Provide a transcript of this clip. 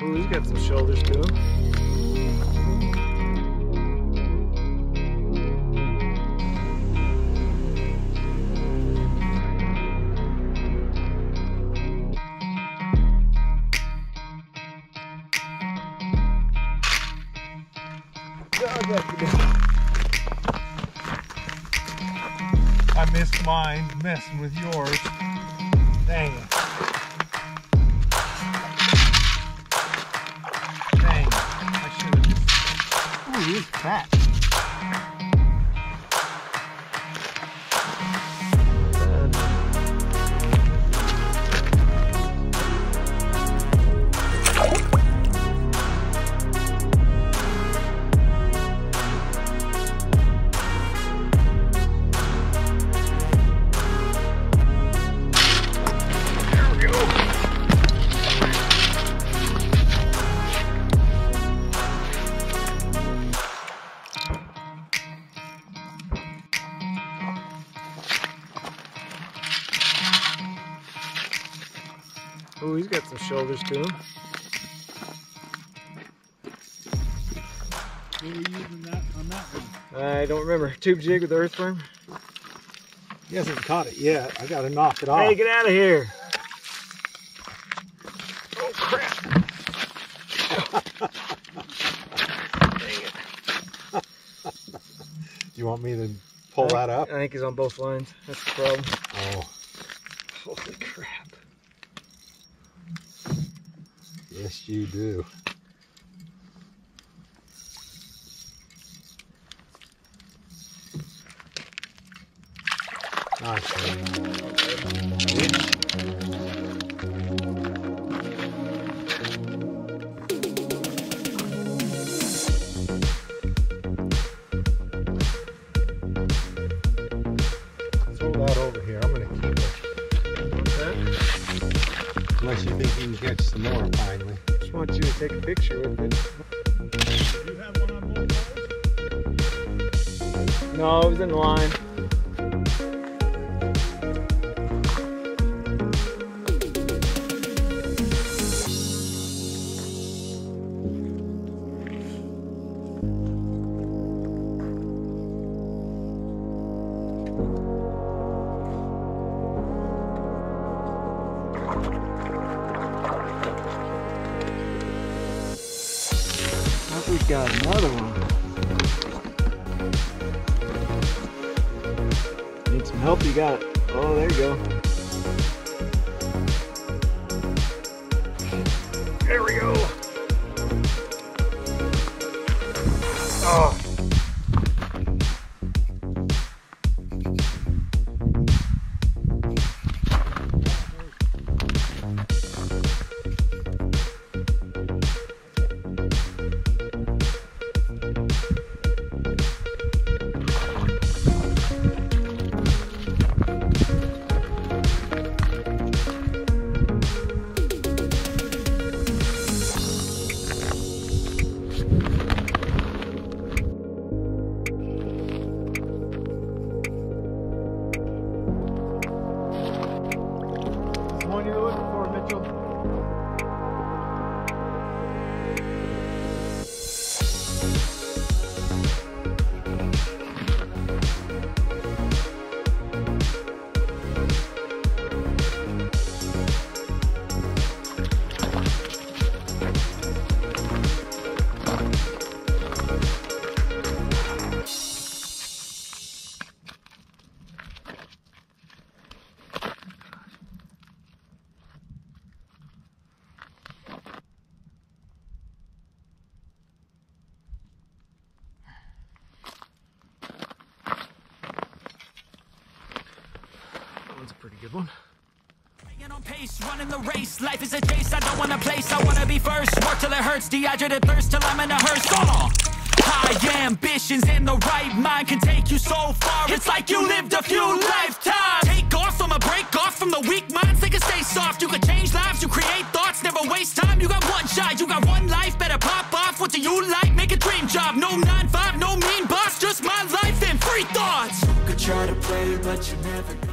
Ooh, he's got some shoulders to him. I missed mine messing with yours. Dang it. He's fat. Oh, he's got some shoulders to him. What were you using that on that one? I don't remember. Tube jig with earthworm? He hasn't caught it yet. I gotta knock it off. Hey, get out of here! Oh, crap! Dang it. You want me to pull that up? I think he's on both lines. That's the problem. Oh. Holy crap. Yes, you do. Nice. Throw that over here. I'm going to keep it. Unless you think you can catch some more finally. Just want you to take a picture with it. Do you have one on both sides? No, it was in line. We've got another one. Need some help? You got it. Oh, there you go. There we go. Oh. Pretty good one. Staying on pace, running the race. Life is a chase. I don't want a place. I want to be first. Work till it hurts. Dehydrated thirst till I'm in a hearse. Oh! High ambitions in the right mind can take you so far. It's like you lived a few lifetimes. Take off, I'ma break off from the weak minds. They can stay soft. You can change lives. You create thoughts. Never waste time. You got one shot. You got one life. Better pop off. What do you like? Make a dream job. No 9-5, no mean boss. Just my life and free thoughts. You could try to play, but you never.